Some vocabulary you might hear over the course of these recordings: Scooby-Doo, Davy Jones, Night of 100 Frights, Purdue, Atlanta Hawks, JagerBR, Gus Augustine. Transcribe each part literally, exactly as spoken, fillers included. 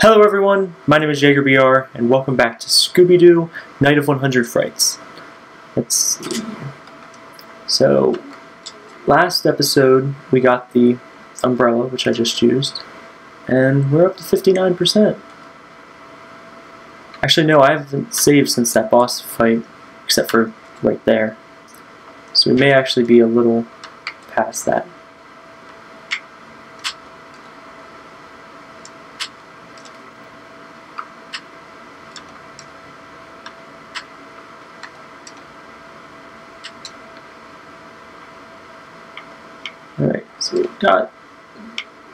Hello everyone, my name is JagerBR, and welcome back to Scooby-Doo, Night of one hundred Frights. Let's see. So, last episode we got the umbrella, which I just used, and we're up to fifty-nine percent. Actually no, I haven't saved since that boss fight, except for right there. So we may actually be a little past that. Alright, so we've got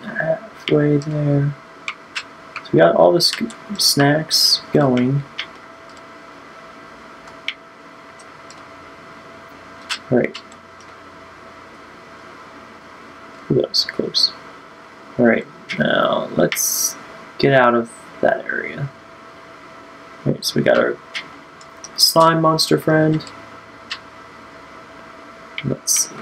halfway there. So we got all the sc snacks going. Alright. Ooh, that was close. Alright, now let's get out of that area. Alright, so we got our slime monster friend. Let's see.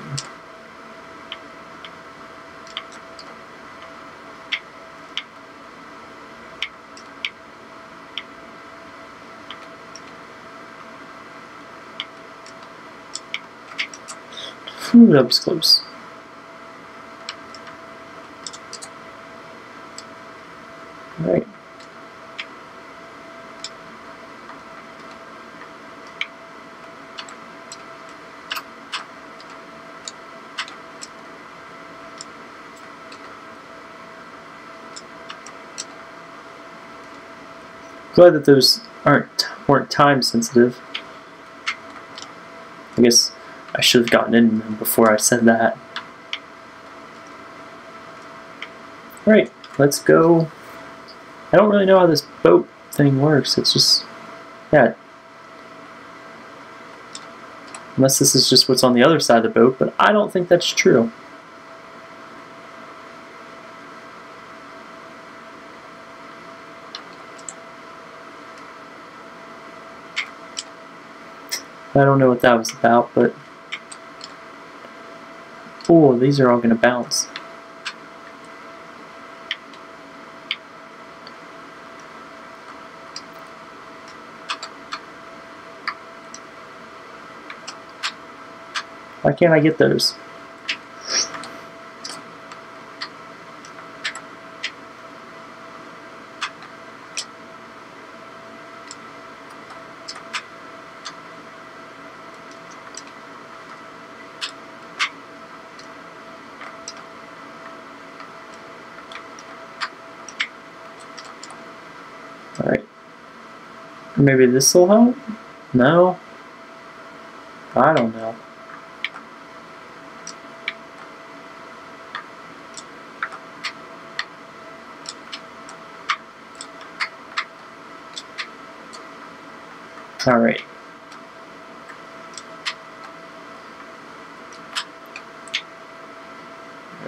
Ooh, that was close. Alright. Glad that those aren't weren't time sensitive. I guess I should have gotten in them before I said that. Alright, let's go. I don't really know how this boat thing works. It's just, yeah. Unless this is just what's on the other side of the boat, but I don't think that's true. I don't know what that was about, but oh, these are all going to bounce. Why can't I get those? Alright. Maybe this will help? No? I don't know. Alright.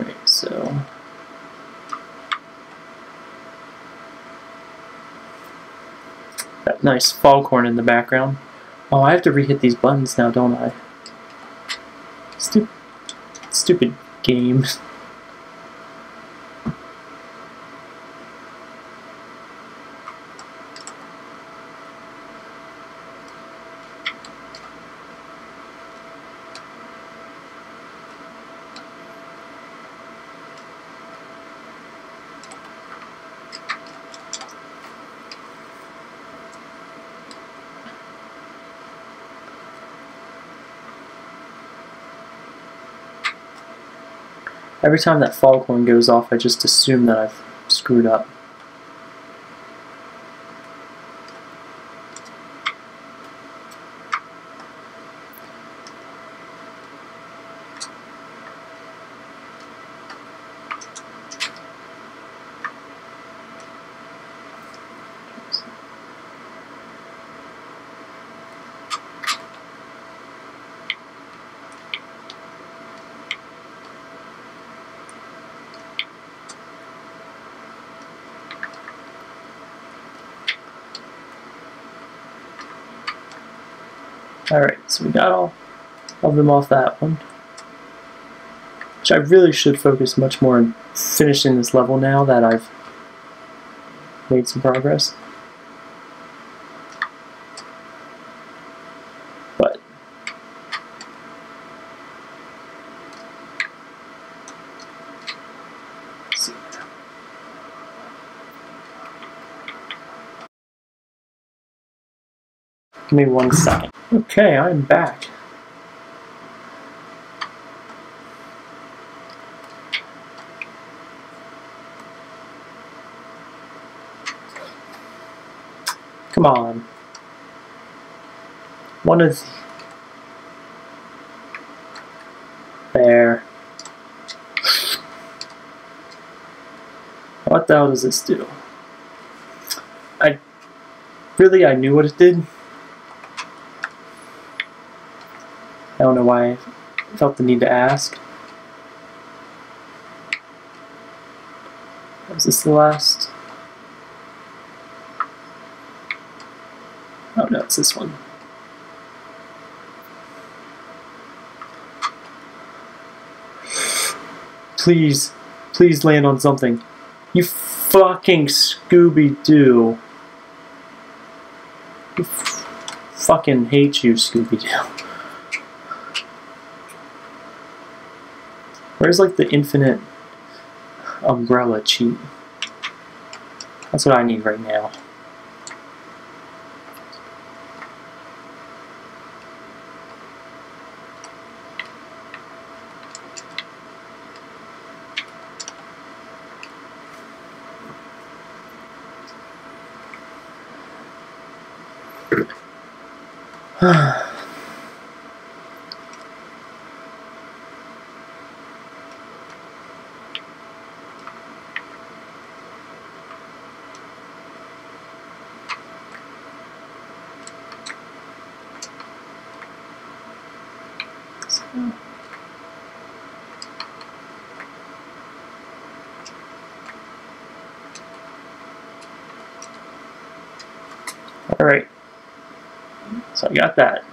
Alright, so that nice foghorn in the background. Oh, I have to re-hit these buttons now, don't I? Stupid, stupid game. Every time that foghorn goes off, I just assume that I've screwed up. Alright, so we got all of them off that one, which I really should focus much more on finishing this level now that I've made some progress. But let's see. Give me one second. Okay, I'm back. Come on. One of the... There. What the hell does this do? I... Really, I knew what it did. I don't know why I felt the need to ask. Was this the last? Oh no, it's this one. Please, please land on something. You fucking Scooby-Doo. I fucking hate you, Scooby-Doo. Where's like the infinite umbrella cheat? That's what I need right now. so. All right. So I got that.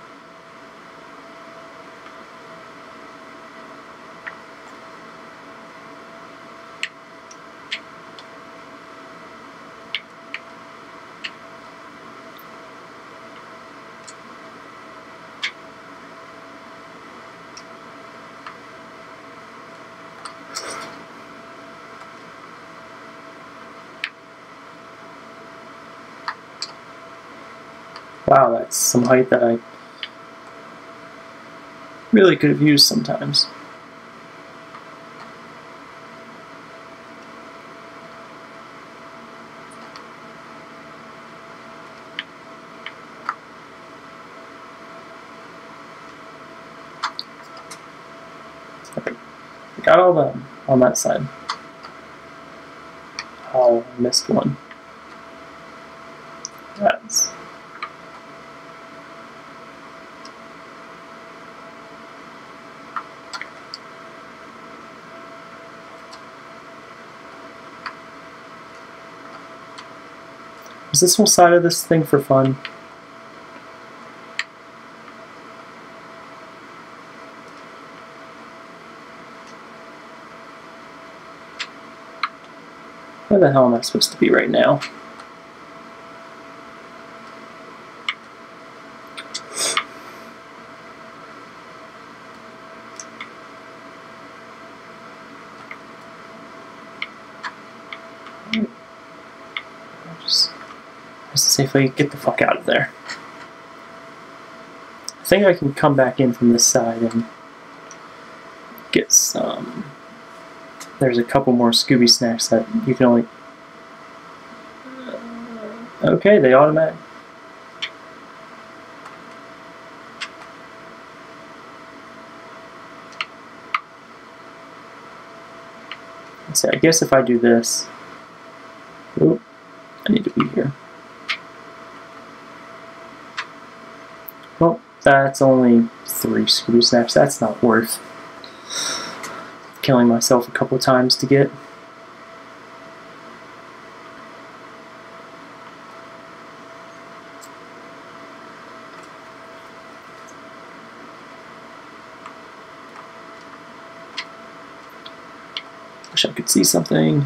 Wow, that's some height that I really could have used sometimes. Okay, I got all them on that side. Oh, I missed one. That's... Is this whole side of this thing for fun? Where the hell am I supposed to be right now? Safely get the fuck out of there. I think I can come back in from this side and get some. There's a couple more Scooby snacks that you can only. Okay, they automatic. So I guess if I do this, oop, I need to be here. Well, that's only three Scooby Snaps. That's not worth killing myself a couple times to get. Wish I could see something.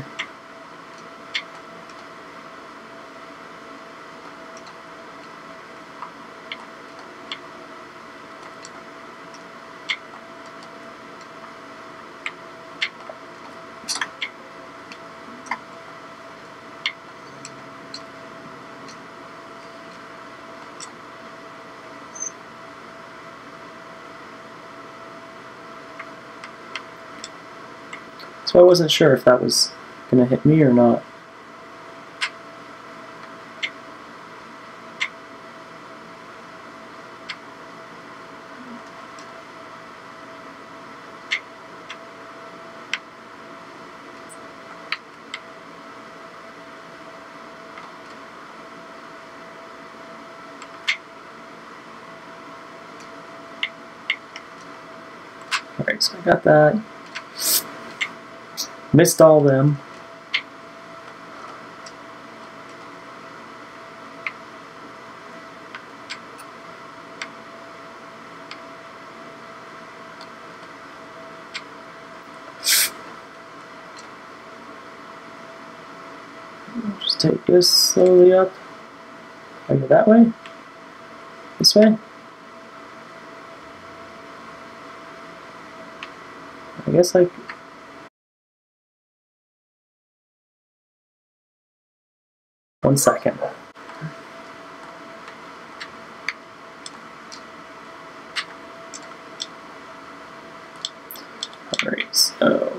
So I wasn't sure if that was going to hit me or not. Alright, so I got that. Missed all them. I'll just take this slowly up. I go that way? This way? I guess like one second. Alright, so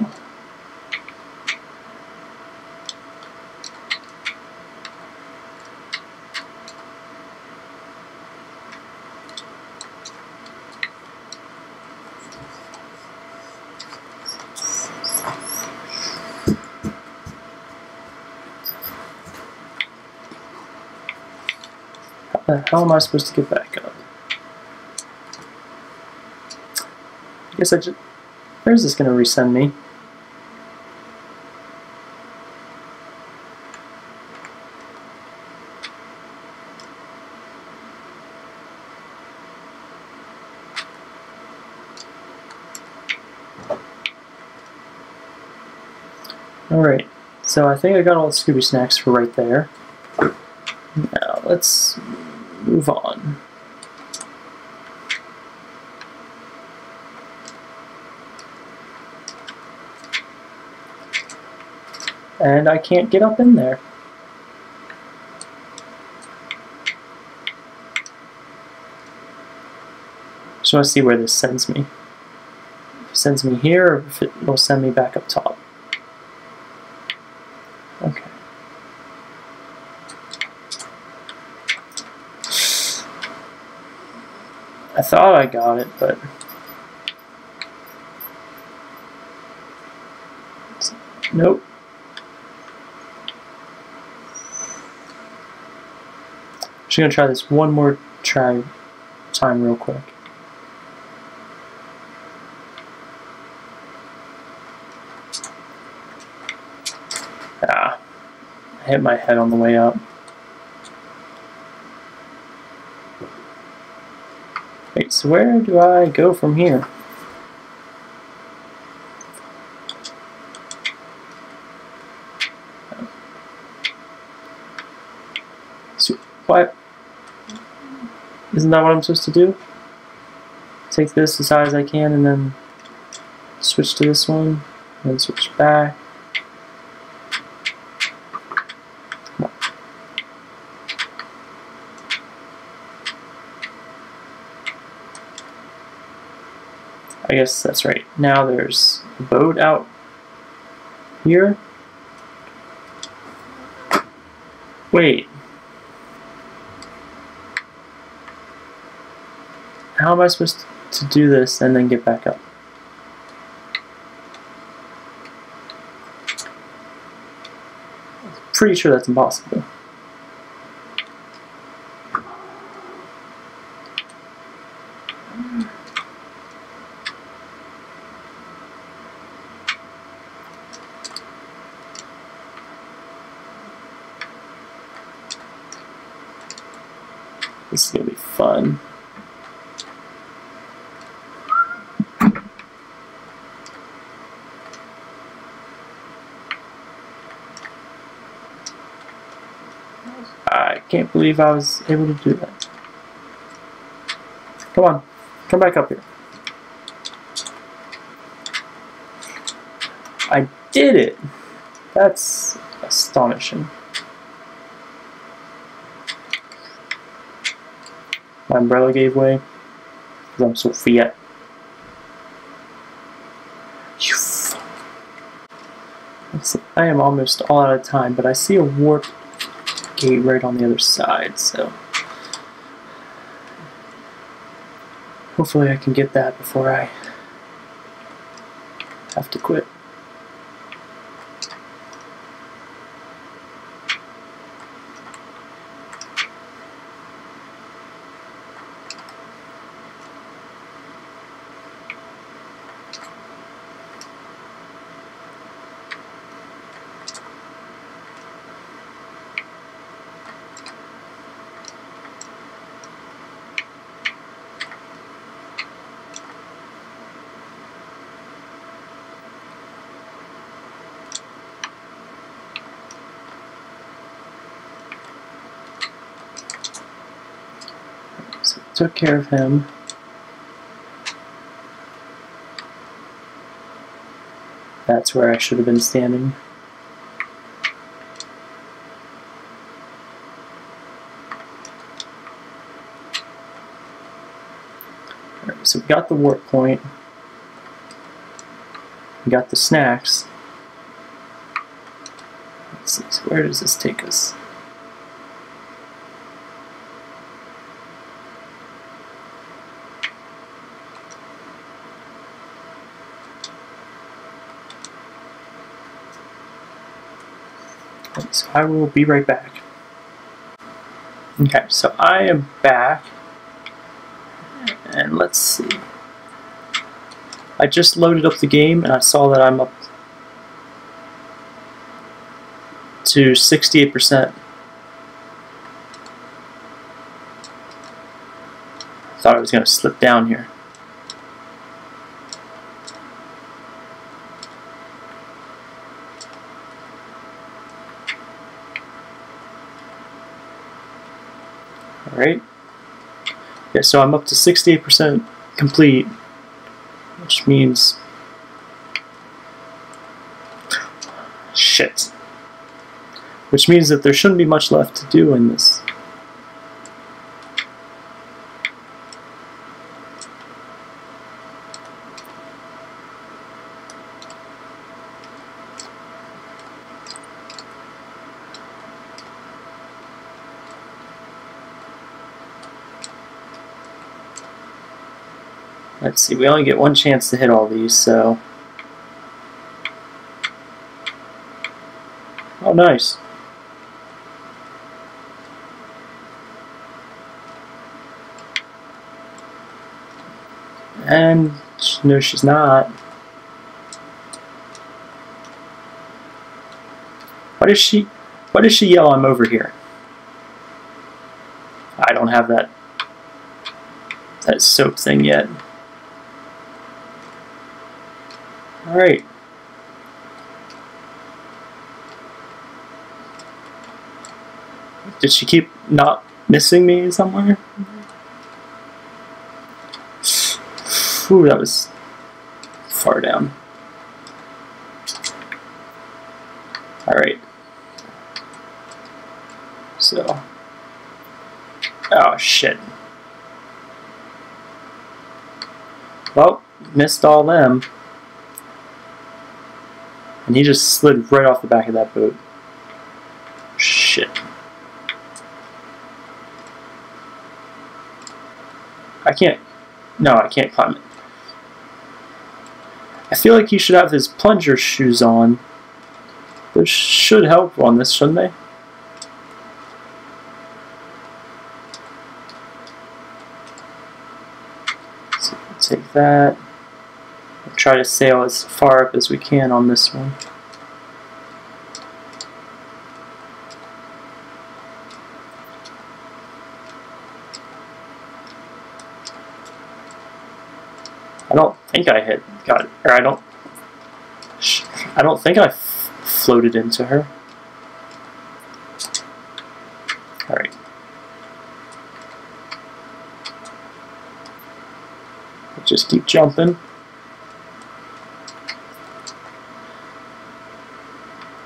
how am I supposed to get back up? I guess I just... Where is this going to resend me? Alright, so I think I got all the Scooby Snacks for right there. Now, let's... move on. And I can't get up in there. Just want to see where this sends me. If it sends me here, or if it will send me back up top. Okay. I thought I got it, but nope. I'm just gonna try this one more try time real quick. Ah, I hit my head on the way up. Wait, so where do I go from here? So, what? Isn't that what I'm supposed to do? Take this as high as I can and then switch to this one, and then switch back. I guess that's right. Now there's a boat out here. Wait. How am I supposed to do this and then get back up? I'm pretty sure that's impossible. This is going to be fun. I can't believe I was able to do that. Come on, come back up here. I did it! That's astonishing. My umbrella gave way because I'm so fiat. You fuck. it's, I am almost all out of time, but I see a warp gate right on the other side, so hopefully I can get that before I have to quit. Took care of him. That's where I should have been standing. Alright, so we got the warp point. We got the snacks. Let's see, so where does this take us? So I will be right back. Okay, so I am back, and let's see. I just loaded up the game, and I saw that I'm up to sixty-eight percent. I thought I was going to slip down here. Alright, yeah, so I'm up to sixty-eight percent complete, which means, shit, which means that there shouldn't be much left to do in this. Let's see, we only get one chance to hit all these, so... Oh, nice. And... no, she's not. Why does she... why does she yell, "I'm over here"? I don't have that... that soap thing yet. Alright. Did she keep not missing me somewhere? Ooh, that was far down. Alright. So. Oh, shit. Well, missed all them. And he just slid right off the back of that boat. Shit. I can't... no, I can't climb it. I feel like he should have his plunger shoes on. Those should help on this, shouldn't they? So we'll take that. Try to sail as far up as we can on this one. I don't think I hit. Got it. Or I don't. I don't think I f floated into her. All right. Just keep jumping.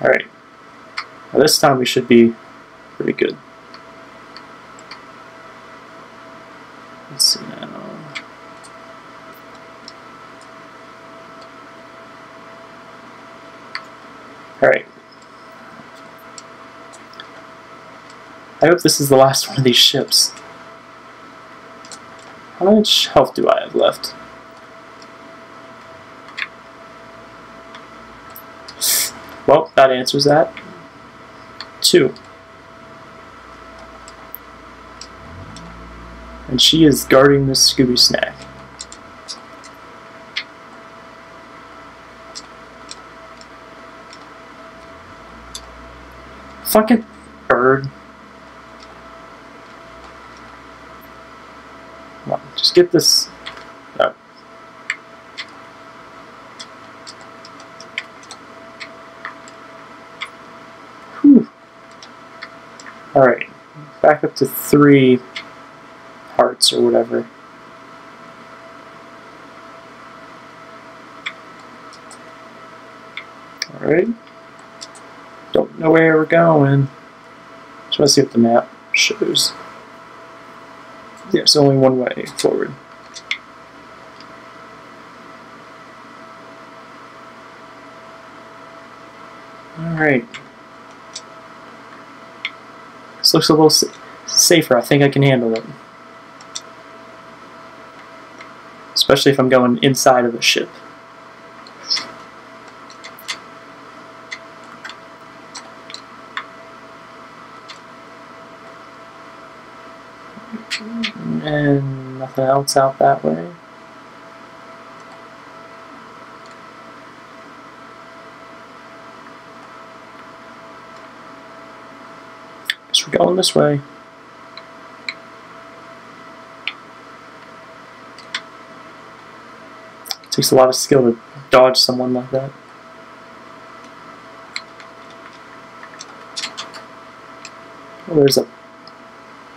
Alright, well, this time we should be pretty good. Let's see now. Alright, I hope this is the last one of these ships. How much health do I have left? Well, that answers that. Two. And she is guarding this Scooby snack. Fucking bird. Come on, just get this. No. Whew. Alright, back up to three hearts or whatever. Alright. Don't know where we're going. Just want to see what the map shows. Yeah, it's only one way forward. Alright. This looks a little sa safer. I think I can handle it. Especially if I'm going inside of a ship. And nothing else out that way. So we're going this way. It takes a lot of skill to dodge someone like that. Well, there's a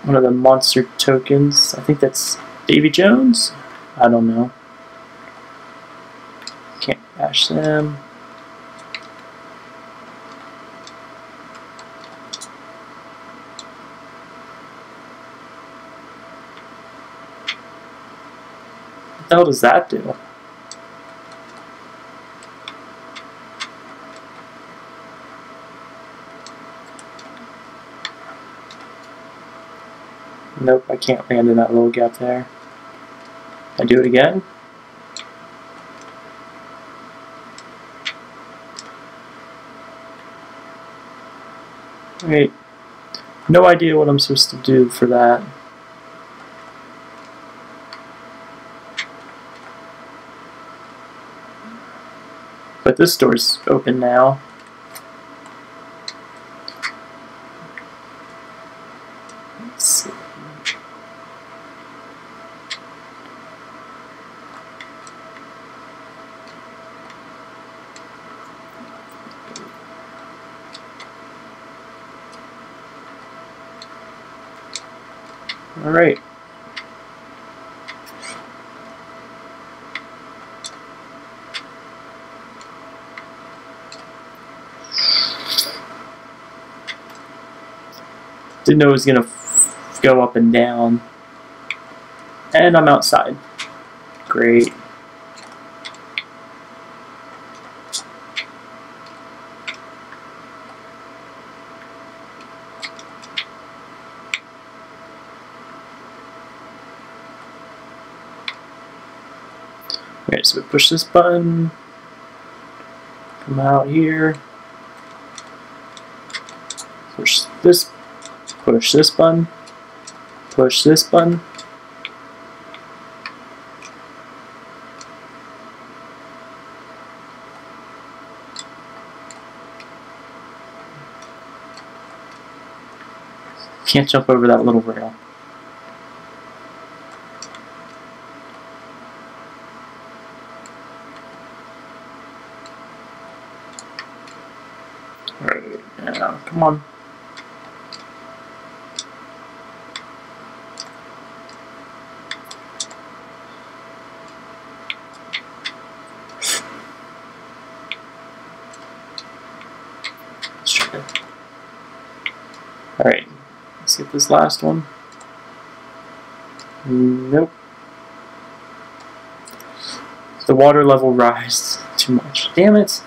one of the monster tokens. I think that's Davy Jones? I don't know. Can't bash them. What the hell does that do? Nope, I can't land in that little gap there. I do it again. Alright. No idea what I'm supposed to do for that. But this door's open now. Let's see. Alright. Didn't know it was gonna go up and down. And I'm outside. Great. Alright, so we push this button, come out here, push this, push this button, push this button. Can't jump over that little rail. Yeah, come on. Let's try it. Alright, let's get this last one. Nope. The water level rises too much. Damn it!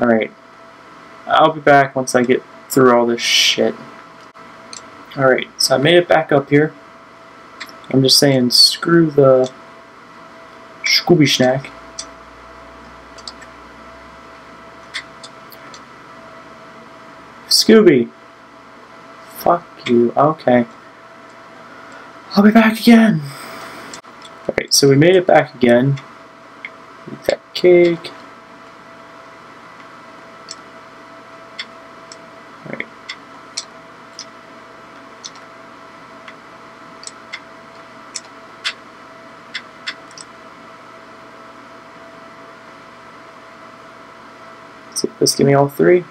Alright. I'll be back once I get through all this shit. Alright, so I made it back up here. I'm just saying, screw the Scooby Snack. Scooby! Fuck you. Okay. I'll be back again! Alright, so we made it back again. Eat that cake. Alright. Let's see if this gives me all three.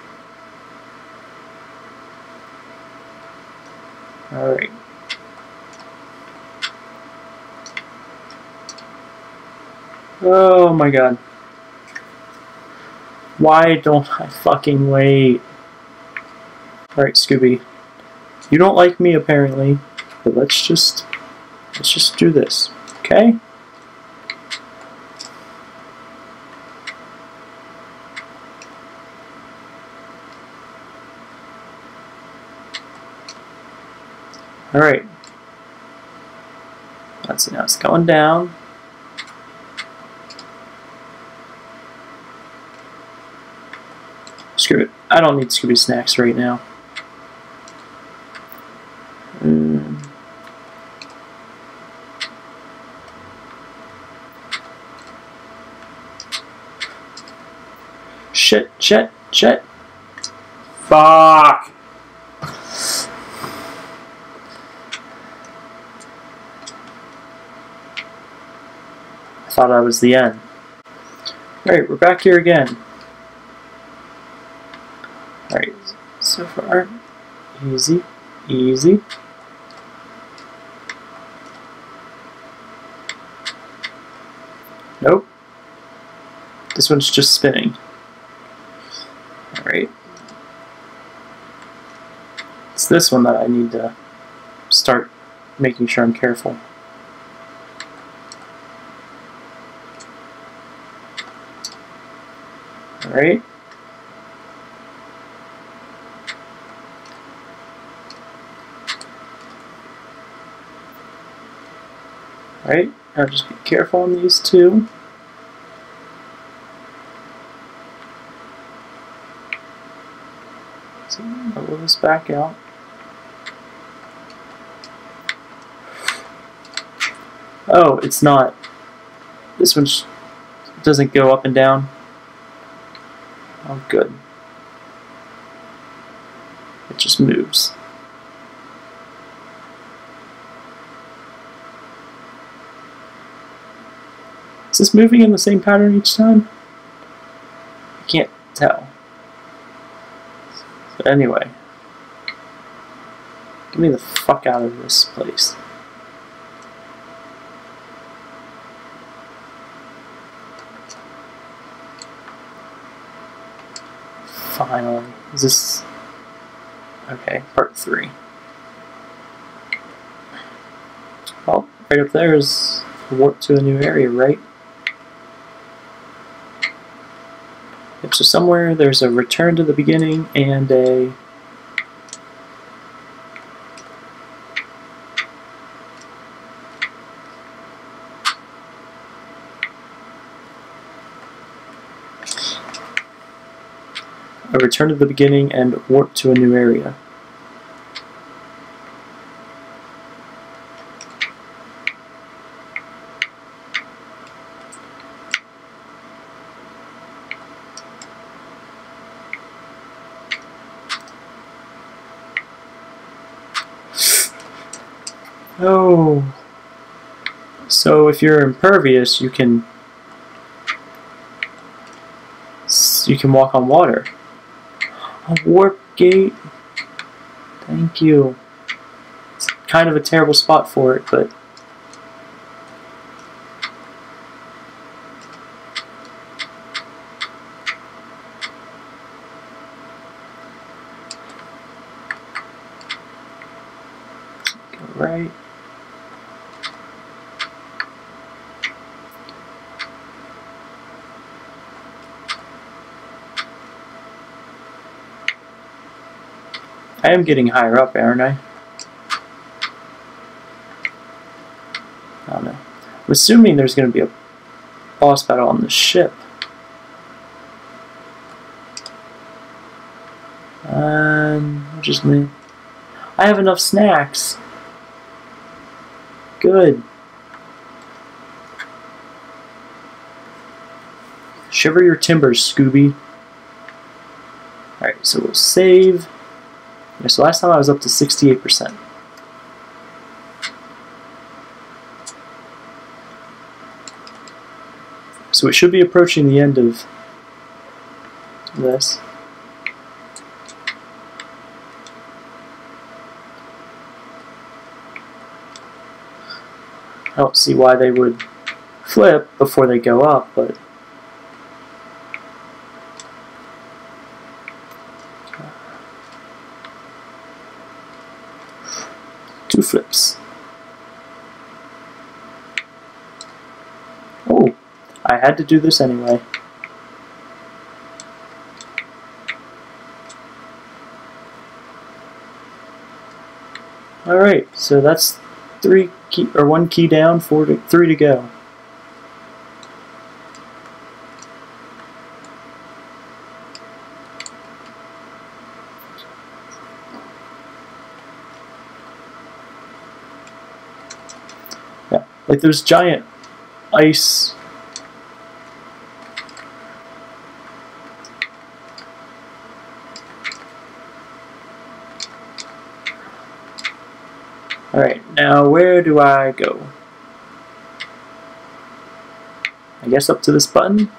Alright. Oh my god. Why don't I fucking wait? Alright, Scooby. You don't like me apparently, but let's just let's just do this, okay? Alright. Let's see, now it's going down. Screw it. I don't need Scooby Snacks right now. Mm. Shit, shit, shit. Fuck. I thought that was the end. Alright, we're back here again. Alright, so far, easy, easy. Nope. This one's just spinning. Alright. It's this one that I need to start making sure I'm careful. Alright. Alright, now just be careful on these two. So I'll roll this back out. Oh, it's not. This one doesn't go up and down. Oh, good. It just moves. Is this moving in the same pattern each time? I can't tell. But anyway. Get me the fuck out of this place. Finally. Is this... Okay, part three. Well, right up there is a warp to a new area, right? So somewhere there's a return to the beginning and a a return to the beginning and warp to a new area. Oh, so if you're impervious, you can you can walk on water. A warp gate. Thank you. It's kind of a terrible spot for it, but go right. I am getting higher up, aren't I? I don't know. I'm assuming there's going to be a boss battle on the ship. Um, just me. I have enough snacks. Good. Shiver your timbers, Scooby. Alright, so we'll save. Yeah, so last time I was up to sixty-eight percent. So it should be approaching the end of this. I don't see why they would flip before they go up, but two flips. Oh, I had to do this anyway. Alright, so that's three key, or one key down, four to three to go. Yeah, like those giant ice . Alright, now where do I go? I guess up to this button?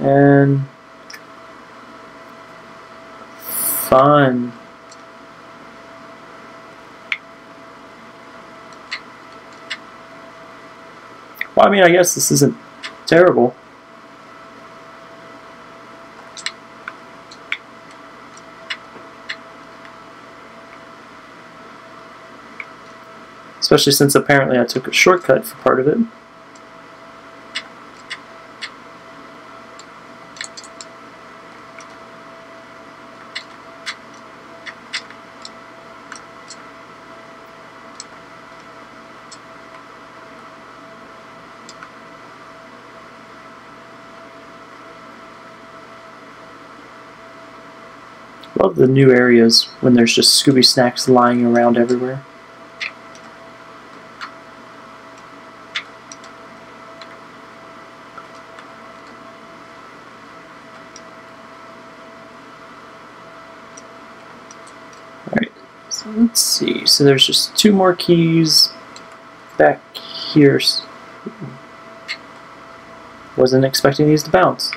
And... fun. Well, I mean, I guess this isn't terrible. Especially since apparently I took a shortcut for part of it. Love the new areas when there's just Scooby snacks lying around everywhere. Let's see, so there's just two more keys back here. Wasn't expecting these to bounce.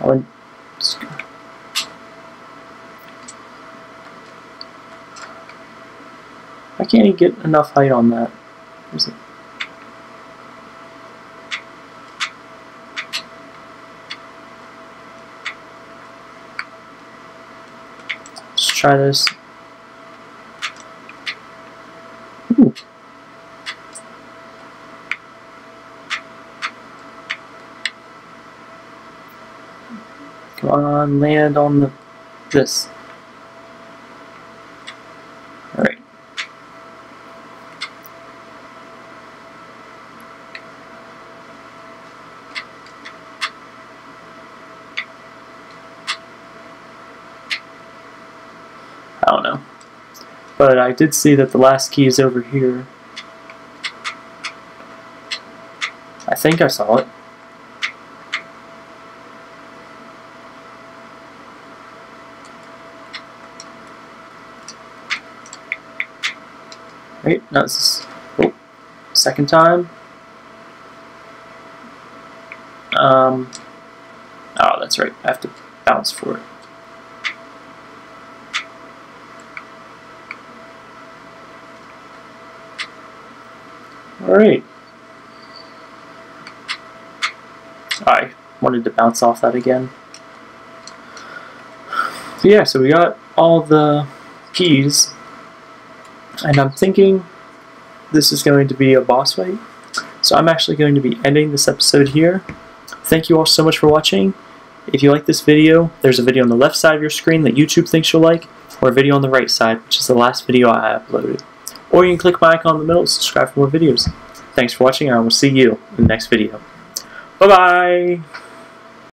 I went, I can't even get enough height on that. Is it? Try this. Ooh. Come on, land on the this. All right. I don't know. But I did see that the last key is over here. I think I saw it. Right, now this is, oh, second time. Um, oh, that's right. I have to bounce for it. Alright. I wanted to bounce off that again. So yeah, so we got all the keys, and I'm thinking this is going to be a boss fight. So I'm actually going to be ending this episode here. Thank you all so much for watching. If you like this video, there's a video on the left side of your screen that YouTube thinks you'll like, or a video on the right side, which is the last video I uploaded. Or you can click my icon in the middle and subscribe for more videos. Thanks for watching, and I will see you in the next video. Bye-bye!